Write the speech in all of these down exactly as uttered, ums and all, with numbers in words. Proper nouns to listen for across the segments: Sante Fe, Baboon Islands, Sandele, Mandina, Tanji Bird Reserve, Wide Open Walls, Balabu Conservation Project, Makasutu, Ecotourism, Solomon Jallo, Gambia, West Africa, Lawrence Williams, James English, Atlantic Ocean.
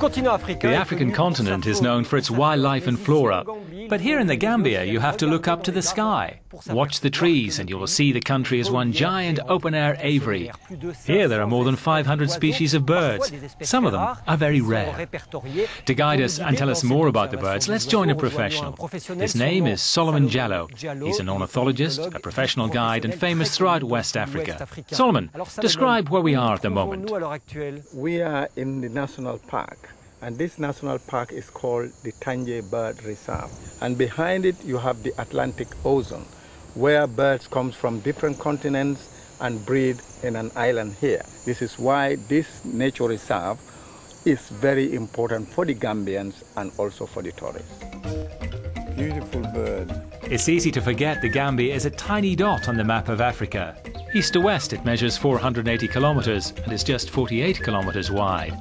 The African continent is known for its wildlife and flora, but here in the Gambia you have to look up to the sky. Watch the trees and you will see the country is one giant open-air aviary. Here there are more than five hundred species of birds. Some of them are very rare. To guide us and tell us more about the birds, let's join a professional. His name is Solomon Jallo. He's an ornithologist, a professional guide and famous throughout West Africa. Solomon, describe where we are at the moment. We are in the national park, and this national park is called the Tanji Bird Reserve. And behind it you have the Atlantic Ocean, where birds come from different continents and breed in an island here. This is why this nature reserve is very important for the Gambians and also for the tourists. Beautiful bird. It's easy to forget the Gambia is a tiny dot on the map of Africa. East to west it measures four hundred eighty kilometres and is just forty-eight kilometres wide.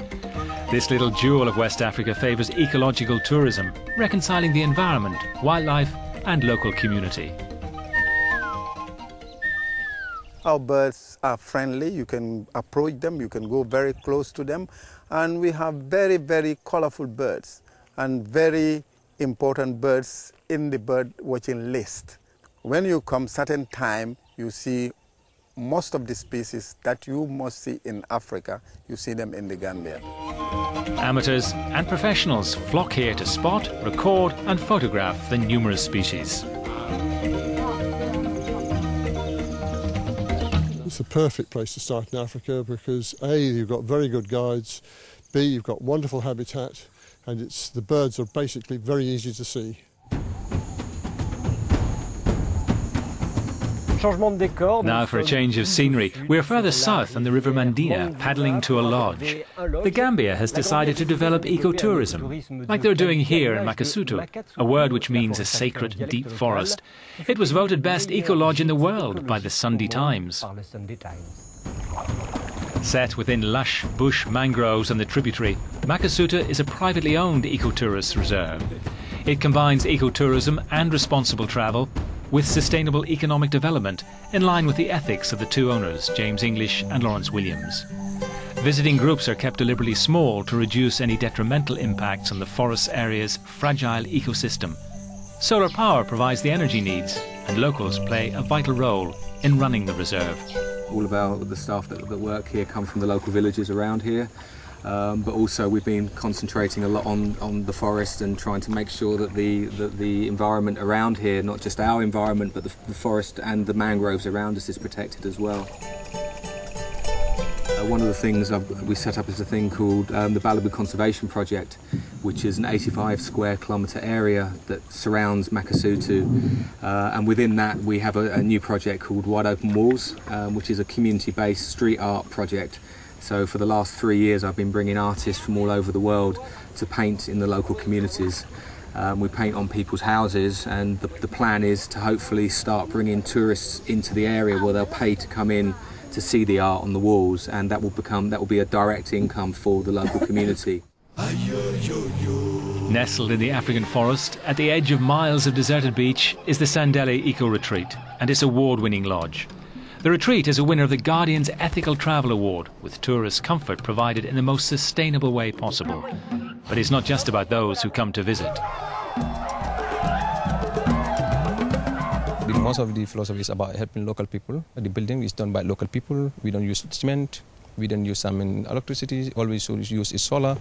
This little jewel of West Africa favours ecological tourism, reconciling the environment, wildlife and local community. Our birds are friendly, you can approach them, you can go very close to them, and we have very, very colourful birds and very important birds in the bird watching list. When you come certain time, you see most of the species that you must see in Africa, you see them in the Gambia. Amateurs and professionals flock here to spot, record and photograph the numerous species. It's a perfect place to start in Africa because A, you've got very good guides, B, you've got wonderful habitat, and it's, the birds are basically very easy to see. Now for a change of scenery, we're further south on the River Mandina, paddling to a lodge. The Gambia has decided to develop ecotourism, like they're doing here in Makasutu, a word which means a sacred deep forest. It was voted best eco-lodge in the world by the Sunday Times. Set within lush bush mangroves and the tributary, Makasutu is a privately owned ecotourist reserve. It combines ecotourism and responsible travel with sustainable economic development in line with the ethics of the two owners, James English and Lawrence Williams. Visiting groups are kept deliberately small to reduce any detrimental impacts on the forest area's fragile ecosystem. Solar power provides the energy needs, and locals play a vital role in running the reserve. All of our, the staff that, that work here come from the local villages around here. Um, but also we've been concentrating a lot on, on the forest and trying to make sure that the, that the environment around here, not just our environment, but the, the forest and the mangroves around us is protected as well. Uh, one of the things I've, we set up is a thing called um, the Balabu Conservation Project, which is an eighty-five square kilometre area that surrounds Makasutu. Uh, and within that we have a, a new project called Wide Open Walls, um, which is a community-based street art project. So for the last three years I've been bringing artists from all over the world to paint in the local communities. Um, we paint on people's houses, and the, the plan is to hopefully start bringing tourists into the area where they'll pay to come in to see the art on the walls, and that will become, that will be a direct income for the local community. Nestled in the African forest, at the edge of miles of deserted beach, is the Sandele Eco Retreat and its award-winning lodge. The retreat is a winner of the Guardian's Ethical Travel Award, with tourist comfort provided in the most sustainable way possible. But it's not just about those who come to visit. Most of the philosophy is about helping local people. The building is done by local people. We don't use cement, we don't use some electricity, all we use is solar.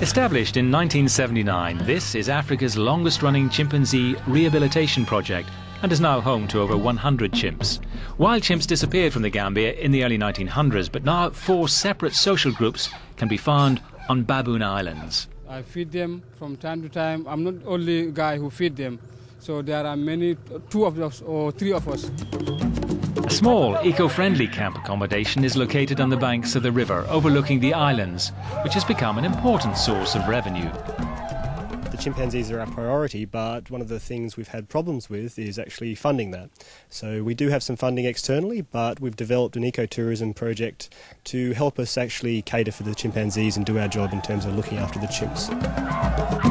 Established in nineteen seventy-nine, this is Africa's longest-running chimpanzee rehabilitation project, and is now home to over one hundred chimps. Wild chimps disappeared from the Gambia in the early nineteen hundreds, but now four separate social groups can be found on Baboon Islands. I feed them from time to time. I'm not the only guy who feed them, so there are many, two of us or three of us. A small, eco-friendly camp accommodation is located on the banks of the river overlooking the islands, which has become an important source of revenue. The chimpanzees are our priority, but one of the things we've had problems with is actually funding that. So we do have some funding externally, but we've developed an ecotourism project to help us actually cater for the chimpanzees and do our job in terms of looking after the chimps.